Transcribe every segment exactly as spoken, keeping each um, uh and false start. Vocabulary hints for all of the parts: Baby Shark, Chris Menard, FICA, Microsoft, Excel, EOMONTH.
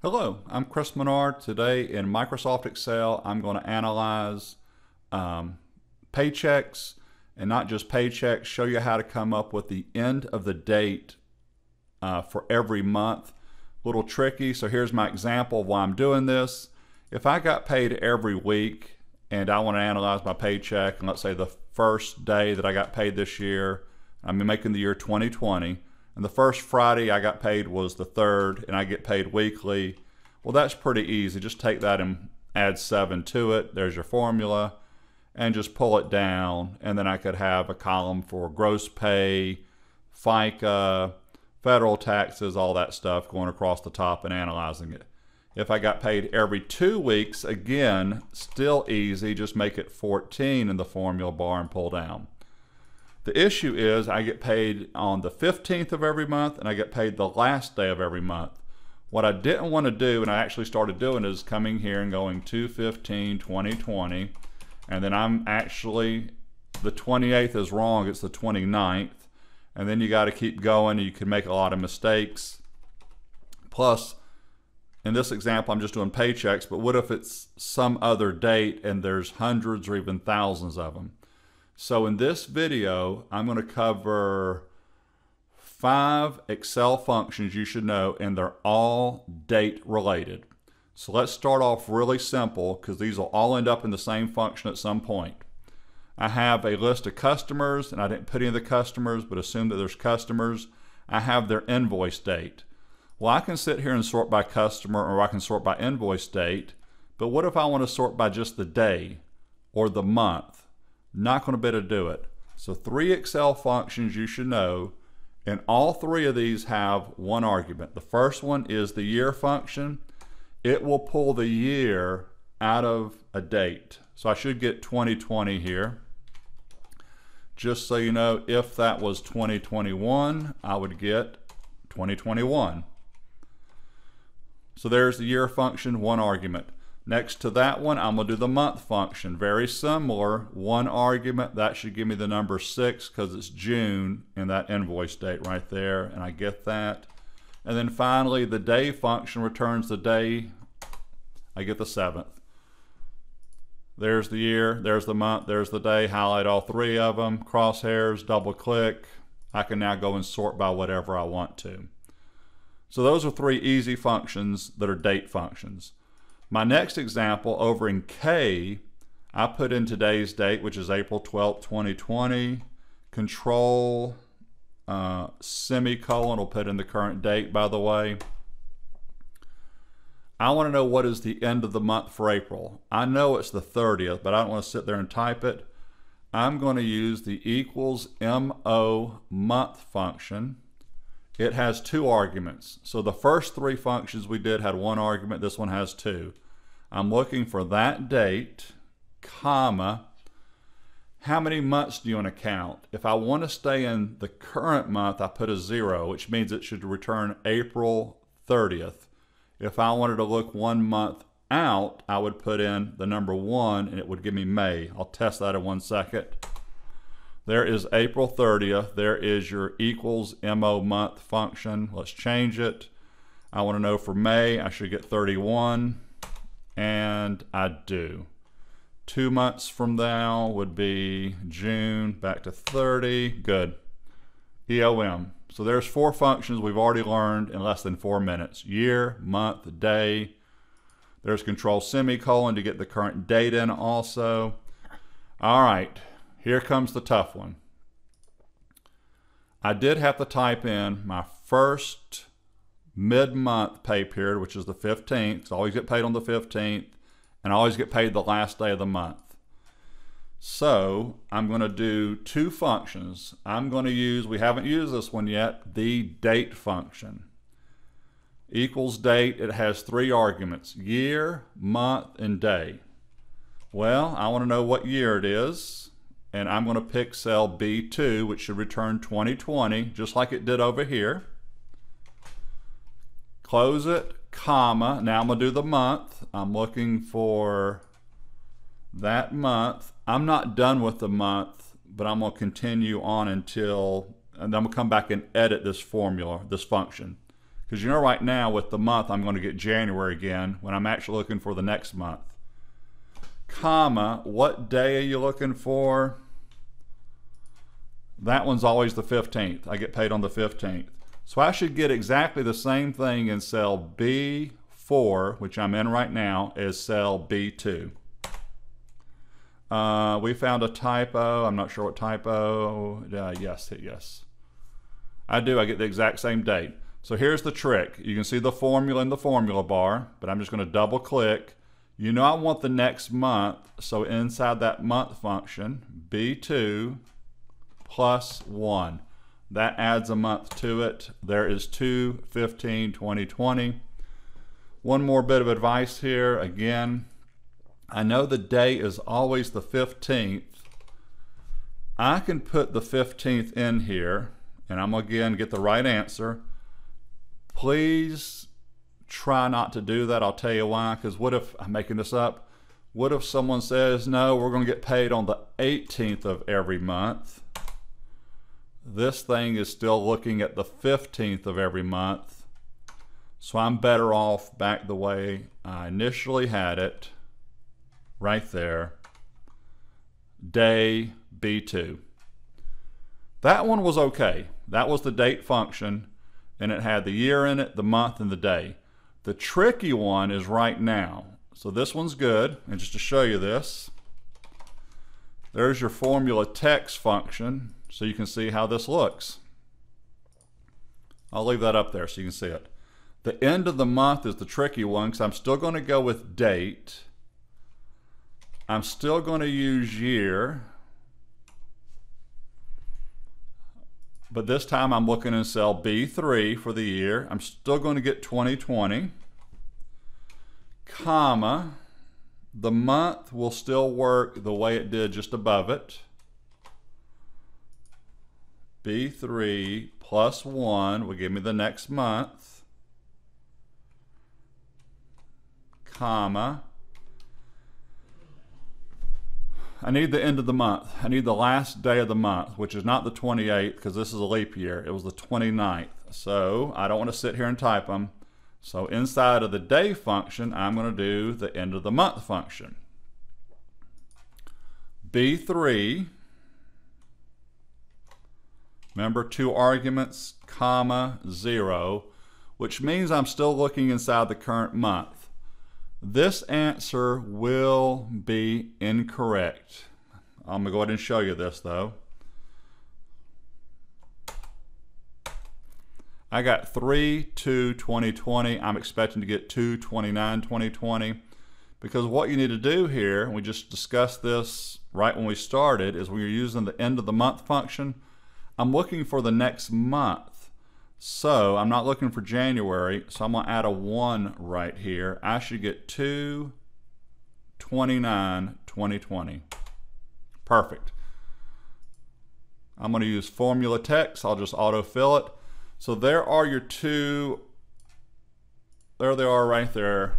Hello, I'm Chris Menard. Today in Microsoft Excel, I'm going to analyze um, paychecks, and not just paychecks, show you how to come up with the end of the date uh, for every month. A little tricky, so here's my example of why I'm doing this. If I got paid every week and I want to analyze my paycheck, and let's say the first day that I got paid this year, I'm making the year twenty twenty, and the first Friday I got paid was the third, and I get paid weekly. Well, that's pretty easy. Just take that and add seven to it. There's your formula. And just pull it down. And then I could have a column for gross pay, FICA, federal taxes, all that stuff going across the top and analyzing it. If I got paid every two weeks, again, still easy. Just make it fourteen in the formula bar and pull down. The issue is I get paid on the fifteenth of every month, and I get paid the last day of every month. What I didn't want to do, and I actually started doing, is coming here and going two fifteen twenty twenty, and then I'm actually, the twenty-eighth is wrong, it's the twenty-ninth, and then you got to keep going, and you can make a lot of mistakes. Plus, in this example, I'm just doing paychecks, but what if it's some other date and there's hundreds or even thousands of them? So in this video, I'm going to cover five Excel functions you should know, and they're all date related. So let's start off really simple, because these will all end up in the same function at some point. I have a list of customers, and I didn't put any of the customers, but assume that there's customers. I have their invoice date. Well, I can sit here and sort by customer, or I can sort by invoice date, but what if I want to sort by just the day or the month? Not going to be able to do it. So three Excel functions you should know, and all three of these have one argument. The first one is the year function. It will pull the year out of a date. So I should get twenty twenty here. Just so you know, if that was twenty twenty-one, I would get twenty twenty-one. So there's the year function, one argument. Next to that one, I'm going to do the month function. Very similar, one argument. That should give me the number six, because it's June and that invoice date right there, and I get that. And then finally, the day function returns the day. I get the seventh. There's the year, there's the month, there's the day. Highlight all three of them, crosshairs, double click. I can now go and sort by whatever I want to. So those are three easy functions that are date functions. My next example over in K, I put in today's date, which is April twelfth twenty twenty, control, uh, semicolon, will put in the current date, by the way. I want to know what is the end of the month for April. I know it's the thirtieth, but I don't want to sit there and type it. I'm going to use the equals M O month function. It has two arguments. So the first three functions we did had one argument, this one has two. I'm looking for that date, comma. How many months do you want to count? If I want to stay in the current month, I put a zero, which means it should return April thirtieth. If I wanted to look one month out, I would put in the number one, and it would give me May. I'll test that in one second. There is April thirtieth. There is your equals M O month function. Let's change it. I want to know for May, I should get thirty-one, and I do. Two months from now would be June, back to thirty. Good. E O M. So there's four functions we've already learned in less than four minutes. Year, month, day. There's control semicolon to get the current date in also. All right. Here comes the tough one. I did have to type in my first mid-month pay period, which is the fifteenth. So I always get paid on the fifteenth, and I always get paid the last day of the month. So I'm going to do two functions. I'm going to use, we haven't used this one yet, the date function. Equals date, it has three arguments, year, month, and day. Well, I want to know what year it is. And I'm going to pick cell B two, which should return twenty twenty, just like it did over here. Close it, comma. Now I'm going to do the month. I'm looking for that month. I'm not done with the month, but I'm going to continue on until, and I'm going to come back and edit this formula, this function. Because you know right now with the month, I'm going to get January again when I'm actually looking for the next month. Comma, what day are you looking for? That one's always the fifteenth. I get paid on the fifteenth. So I should get exactly the same thing in cell B four, which I'm in right now, as cell B two. Uh, we found a typo. I'm not sure what typo. Uh, yes, hit yes. I do. I get the exact same date. So here's the trick. You can see the formula in the formula bar, but I'm just going to double click. You know I want the next month, so inside that month function, B two plus one. That adds a month to it. There is two fifteen twenty twenty. One more bit of advice here. Again, I know the day is always the fifteenth. I can put the fifteenth in here, and I'm again get the right answer. Please try not to do that. I'll tell you why, because what if, I'm making this up, what if someone says, no, we're going to get paid on the eighteenth of every month. This thing is still looking at the fifteenth of every month. So I'm better off back the way I initially had it, right there, day B two. That one was okay. That was the date function. And it had the year in it, the month, and the day. The tricky one is right now. So this one's good. And just to show you this, there's your formula text function, so you can see how this looks. I'll leave that up there so you can see it. The end of the month is the tricky one, because I'm still going to go with date. I'm still going to use year. But this time I'm looking in cell B three for the year. I'm still going to get twenty twenty, comma, the month will still work the way it did just above it. B three plus one will give me the next month, comma. I need the end of the month. I need the last day of the month, which is not the twenty-eighth, because this is a leap year. It was the twenty-ninth. So I don't want to sit here and type them. So inside of the day function, I'm going to do the end of the month function. B three, remember two arguments, comma, zero, which means I'm still looking inside the current month. This answer will be incorrect. I'm going to go ahead and show you this though. I got three two twenty twenty. I'm expecting to get two twenty-nine twenty twenty, because what you need to do here, and we just discussed this right when we started, is when you're using the end of the month function, I'm looking for the next month. So I'm not looking for January, so I'm going to add a one right here. I should get two twenty-nine twenty twenty. Perfect. I'm going to use formula text. I'll just autofill it. So there are your two. There they are right there.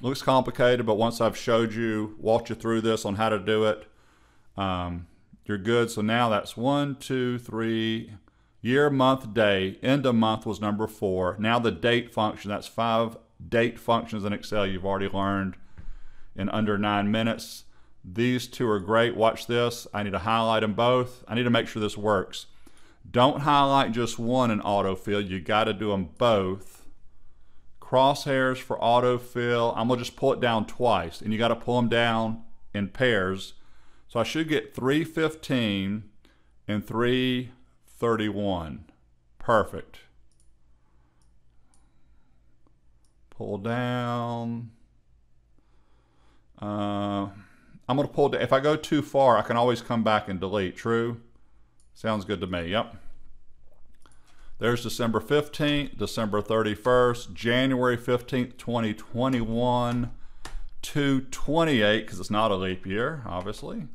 Looks complicated, but once I've showed you, walked you through this on how to do it, um, you're good. So now that's one, two, three. Year, month, day. End of month was number four. Now the date function, that's five date functions in Excel you've already learned in under nine minutes. These two are great. Watch this. I need to highlight them both. I need to make sure this works. Don't highlight just one in autofill. You got to do them both. Crosshairs for autofill. I'm going to just pull it down twice, and you got to pull them down in pairs. So I should get three fifteen and three thirty-one. Perfect. Pull down. Uh, I'm going to pull down. If I go too far, I can always come back and delete. True? Sounds good to me. Yep. There's December fifteenth, December thirty-first, January fifteenth twenty twenty-one, two twenty-eight, because it's not a leap year, obviously.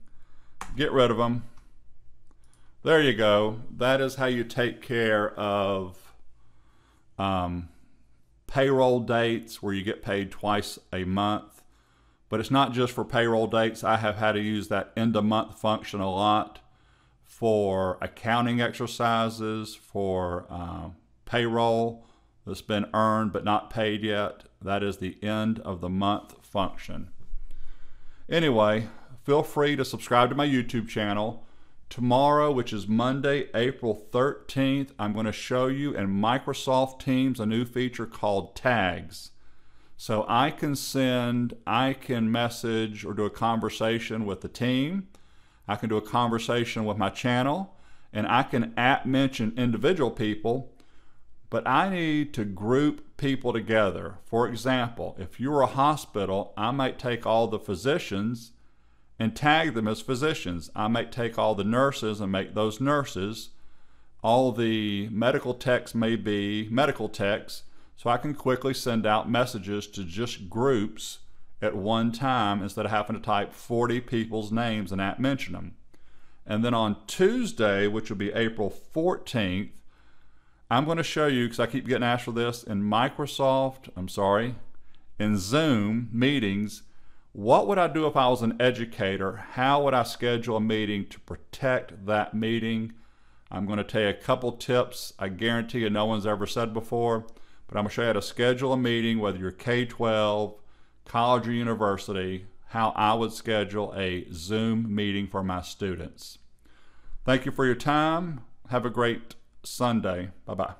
Get rid of them. There you go. That is how you take care of um, payroll dates where you get paid twice a month. But it's not just for payroll dates. I have had to use that end of month function a lot for accounting exercises, for uh, payroll that's been earned but not paid yet. That is the end of the month function. Anyway, feel free to subscribe to my YouTube channel. Tomorrow, which is Monday, April thirteenth, I'm going to show you in Microsoft Teams a new feature called tags. So I can send, I can message or do a conversation with the team. I can do a conversation with my channel, and I can at mention individual people, but I need to group people together. For example, if you're a hospital, I might take all the physicians and tag them as physicians. I might take all the nurses and make those nurses. All the medical techs may be medical techs, so I can quickly send out messages to just groups at one time instead of having to type forty people's names and at mention them. And then on Tuesday, which will be April fourteenth, I'm going to show you, because I keep getting asked for this, in Microsoft, I'm sorry, in Zoom meetings, what would I do if I was an educator? How would I schedule a meeting to protect that meeting? I'm going to tell you a couple tips I guarantee you no one's ever said before, but I'm going to show you how to schedule a meeting, whether you're K twelve, college, or university, how I would schedule a Zoom meeting for my students. Thank you for your time. Have a great Sunday. Bye-bye.